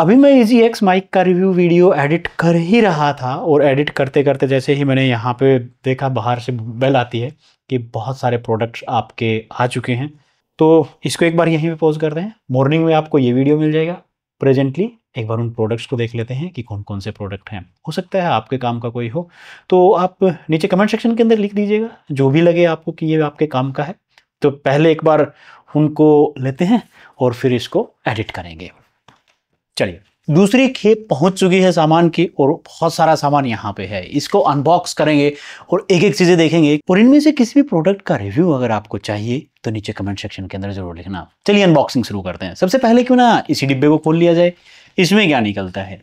अभी मैं EZI X mic का रिव्यू वीडियो एडिट कर ही रहा था और एडिट करते करते जैसे ही मैंने यहाँ पे देखा बाहर से बेल आती है कि बहुत सारे प्रोडक्ट्स आपके आ चुके हैं, तो इसको एक बार यहीं पे पॉज कर दें। मॉर्निंग में आपको ये वीडियो मिल जाएगा। प्रेजेंटली एक बार उन प्रोडक्ट्स को देख लेते हैं कि कौन कौन से प्रोडक्ट हैं, हो सकता है आपके काम का कोई हो, तो आप नीचे कमेंट सेक्शन के अंदर लिख दीजिएगा जो भी लगे आपको कि ये आपके काम का है। तो पहले एक बार उनको लेते हैं और फिर इसको एडिट करेंगे। चलिए, दूसरी खेप पहुंच चुकी है सामान की और बहुत सारा सामान यहाँ पे है। इसको अनबॉक्स करेंगे और एक एक चीज़ें देखेंगे और इनमें से किसी भी प्रोडक्ट का रिव्यू अगर आपको चाहिए तो नीचे कमेंट सेक्शन के अंदर जरूर लिखना। चलिए अनबॉक्सिंग शुरू करते हैं। सबसे पहले क्यों ना इसी डिब्बे को खोल लिया जाए, इसमें क्या निकलता है।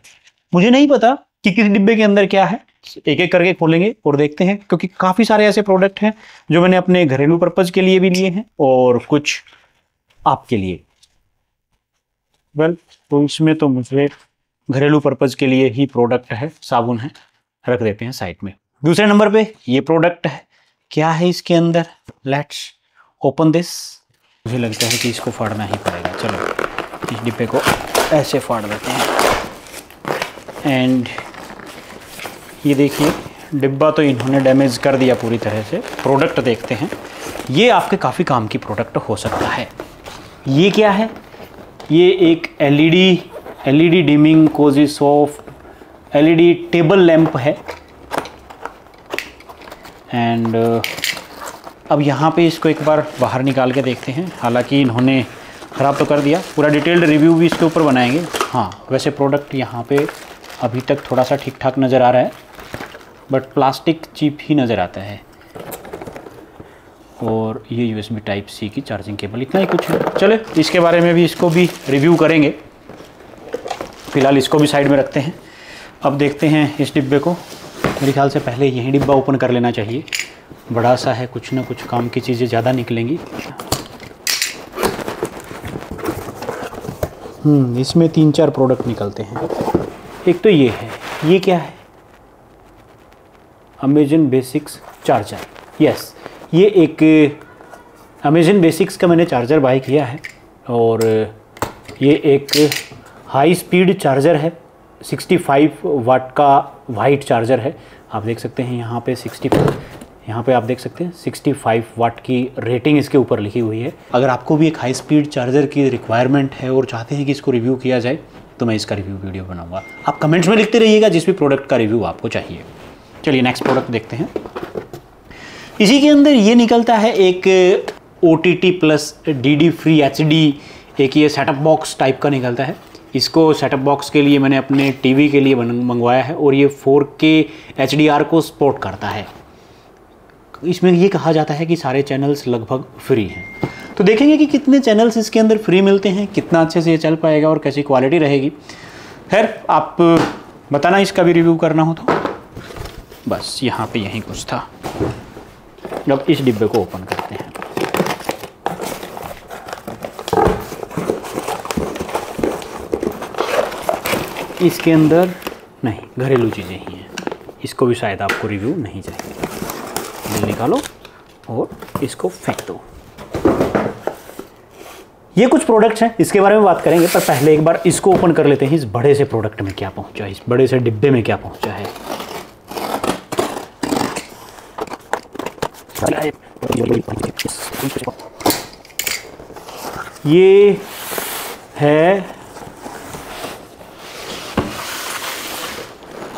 मुझे नहीं पता कि किस डिब्बे के अंदर क्या है, एक एक करके खोलेंगे और देखते हैं, क्योंकि काफ़ी सारे ऐसे प्रोडक्ट हैं जो मैंने अपने घरेलू पर्पज़ के लिए भी लिए हैं और कुछ आपके लिए। तो इसमें तो मुझे घरेलू पर्पज़ के लिए ही प्रोडक्ट है, साबुन है, रख देते हैं साइड में। दूसरे नंबर पे ये प्रोडक्ट है, क्या है इसके अंदर, लेट्स ओपन दिस। मुझे लगता है कि इसको फाड़ना ही पड़ेगा। चलो इस डिब्बे को ऐसे फाड़ देते हैं। एंड ये देखिए डिब्बा तो इन्होंने डैमेज कर दिया पूरी तरह से। प्रोडक्ट देखते हैं, ये आपके काफ़ी काम की प्रोडक्ट हो सकता है। ये क्या है, ये एक LED dimming Cozi soft LED table lamp है। एंड अब यहाँ पे इसको एक बार बाहर निकाल के देखते हैं, हालांकि इन्होंने ख़राब तो कर दिया। पूरा डिटेल्ड रिव्यू भी इसके ऊपर बनाएंगे। हाँ, वैसे प्रोडक्ट यहाँ पे अभी तक थोड़ा सा ठीक ठाक नज़र आ रहा है, बट प्लास्टिक चीप ही नज़र आता है। और ये USB टाइप सी की चार्जिंग केबल, इतना ही कुछ है। चले इसके बारे में भी इसको भी रिव्यू करेंगे। फ़िलहाल इसको भी साइड में रखते हैं। अब देखते हैं इस डिब्बे को। मेरे ख्याल से पहले यही डिब्बा ओपन कर लेना चाहिए, बड़ा सा है, कुछ ना कुछ काम की चीज़ें ज़्यादा निकलेंगी। इसमें 3-4 प्रोडक्ट निकलते हैं। एक तो ये है, ये क्या है, अमेजन बेसिक्स चार्जर। यस, ये एक अमेजन बेसिक्स का मैंने चार्जर बाय किया है और ये एक हाई स्पीड चार्जर है। 65 वाट का वाइट चार्जर है। आप देख सकते हैं यहाँ पे 65 वाट की रेटिंग इसके ऊपर लिखी हुई है। अगर आपको भी एक हाई स्पीड चार्जर की रिक्वायरमेंट है और चाहते हैं कि इसको रिव्यू किया जाए तो मैं इसका रिव्यू वीडियो बनाऊँगा। आप कमेंट्स में लिखते रहिएगा जिस भी प्रोडक्ट का रिव्यू आपको चाहिए। चलिए नेक्स्ट प्रोडक्ट देखते हैं। इसी के अंदर ये निकलता है एक OTT Plus DD Free HD एक ये सेटअप बॉक्स टाइप का निकलता है। इसको सेटअप बॉक्स के लिए मैंने अपने टीवी के लिए मंगवाया है और ये 4K HDR को सपोर्ट करता है। इसमें ये कहा जाता है कि सारे चैनल्स लगभग फ्री हैं, तो देखेंगे कि कितने चैनल्स इसके अंदर फ्री मिलते हैं, कितना अच्छे से ये चल पाएगा और कैसी क्वालिटी रहेगी। खैर आप बताना इसका भी रिव्यू करना हो तो। बस यहाँ पर यहीं कुछ था। अब इस डिब्बे को ओपन करते हैं। इसके अंदर नहीं, घरेलू चीज़ें ही हैं। इसको भी शायद आपको रिव्यू नहीं चाहिए। निकालो और इसको फेंक दो। ये कुछ प्रोडक्ट्स हैं, इसके बारे में बात करेंगे, पर पहले एक बार इसको ओपन कर लेते हैं। इस बड़े से प्रोडक्ट में क्या पहुंचा है, इस बड़े से डिब्बे में क्या पहुंचा है। ये है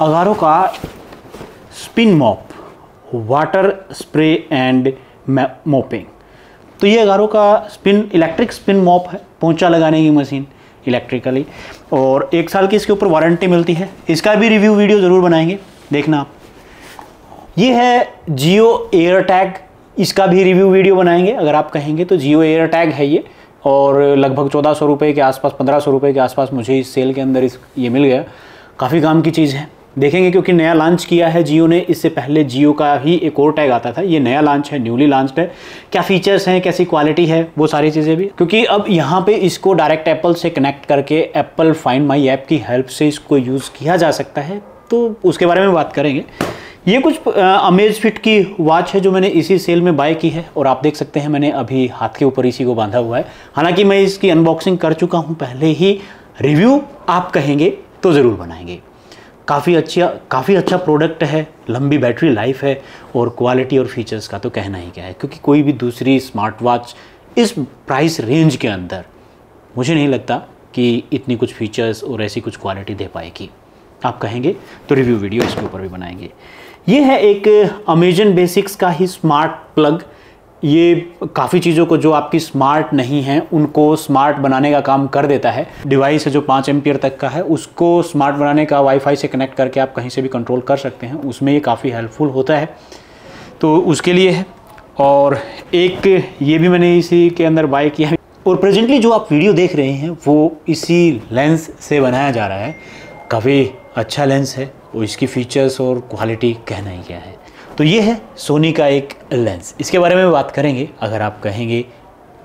अगारो का spin mop, water spray and mopping. तो ये अगारो का इलेक्ट्रिक स्पिन मॉप है, पोंछा लगाने की मशीन इलेक्ट्रिकली, और 1 साल की इसके ऊपर वारंटी मिलती है। इसका भी रिव्यू वीडियो ज़रूर बनाएंगे, देखना आप। ये है जियो एयरटैग, इसका भी रिव्यू वीडियो बनाएंगे अगर आप कहेंगे तो। जियो एयरटैग है ये और लगभग 1400 रुपये के आसपास, 1500 रुपये के आसपास मुझे इस सेल के अंदर ये मिल गया। काफ़ी काम की चीज़ है, देखेंगे, क्योंकि नया लॉन्च किया है जियो ने। इससे पहले जियो का ही एक और टैग आता था, ये नया लॉन्च है, न्यूली लॉन्च्ड है। क्या फ़ीचर्स हैं, कैसी क्वालिटी है, वो सारी चीज़ें भी, क्योंकि अब यहाँ पे इसको डायरेक्ट एप्पल से कनेक्ट करके एप्पल फाइंड माई ऐप की हेल्प से इसको यूज़ किया जा सकता है, तो उसके बारे में बात करेंगे। ये कुछ अमेजफिट की वॉच है जो मैंने इसी सेल में बाय की है और आप देख सकते हैं मैंने अभी हाथ के ऊपर इसी को बांधा हुआ है। हालांकि मैं इसकी अनबॉक्सिंग कर चुका हूं पहले ही रिव्यू आप कहेंगे तो ज़रूर बनाएंगे। काफ़ी अच्छा प्रोडक्ट है, लंबी बैटरी लाइफ है और क्वालिटी और फीचर्स का तो कहना ही क्या है, क्योंकि कोई भी दूसरी स्मार्ट वॉच इस प्राइस रेंज के अंदर मुझे नहीं लगता कि इतनी कुछ फीचर्स और ऐसी कुछ क्वालिटी दे पाएगी। आप कहेंगे तो रिव्यू वीडियो इसके ऊपर भी बनाएंगे। ये है एक अमेज़न बेसिक्स का ही स्मार्ट प्लग। ये काफ़ी चीज़ों को जो आपकी स्मार्ट नहीं है उनको स्मार्ट बनाने का काम कर देता है। डिवाइस है जो 5 एम्पियर तक का है, उसको स्मार्ट बनाने का वाईफाई से कनेक्ट करके आप कहीं से भी कंट्रोल कर सकते हैं, उसमें ये काफ़ी हेल्पफुल होता है, तो उसके लिए है। और एक ये भी मैंने इसी के अंदर बाय किया है। और प्रेजेंटली जो आप वीडियो देख रहे हैं वो इसी लेंस से बनाया जा रहा है। काफ़ी अच्छा लेंस है और इसकी फ़ीचर्स और क्वालिटी कहना ही क्या है। तो ये है सोनी का एक लेंस, इसके बारे में बात करेंगे। अगर आप कहेंगे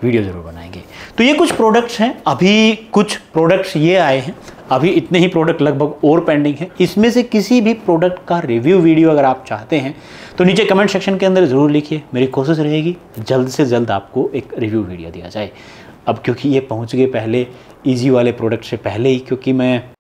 वीडियो ज़रूर बनाएंगे। तो ये कुछ प्रोडक्ट्स हैं, अभी कुछ प्रोडक्ट्स ये आए हैं, अभी इतने ही प्रोडक्ट लगभग और पेंडिंग हैं। इसमें से किसी भी प्रोडक्ट का रिव्यू वीडियो अगर आप चाहते हैं तो नीचे कमेंट सेक्शन के अंदर ज़रूर लिखिए। मेरी कोशिश रहेगी जल्द से जल्द आपको एक रिव्यू वीडियो दिया जाए। अब क्योंकि ये पहुँच गए पहले ईजी वाले प्रोडक्ट से पहले ही, क्योंकि मैं